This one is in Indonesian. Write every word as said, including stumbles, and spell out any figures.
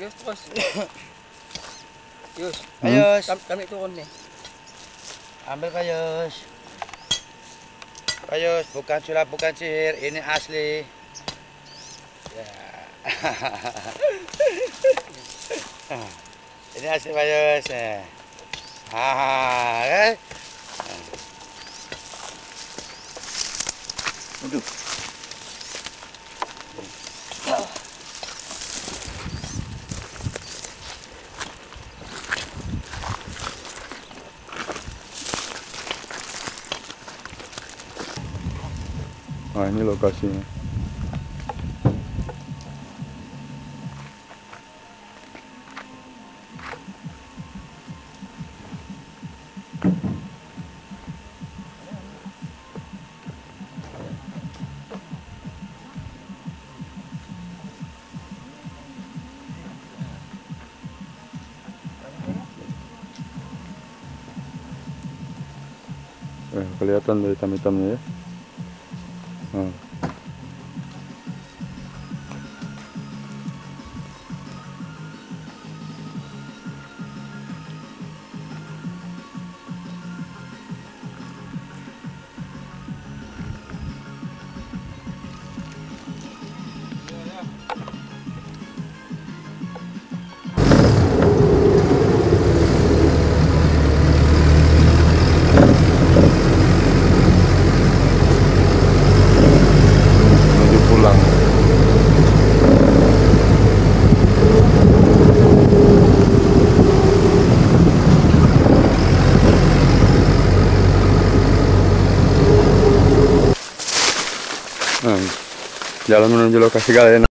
Yus terus. Yus. Ayos. Hmm? Kami turun nih. Ambil kayos. Kayos bukan sulap bukan sihir, ini asli. Ya. Ini asli kayos. Ah, eh. Aduh. Nah, ini lokasinya. Eh, kelihatan dari hitam-hitamnya ya. Hmm. Jalan menuju lokasi kalian.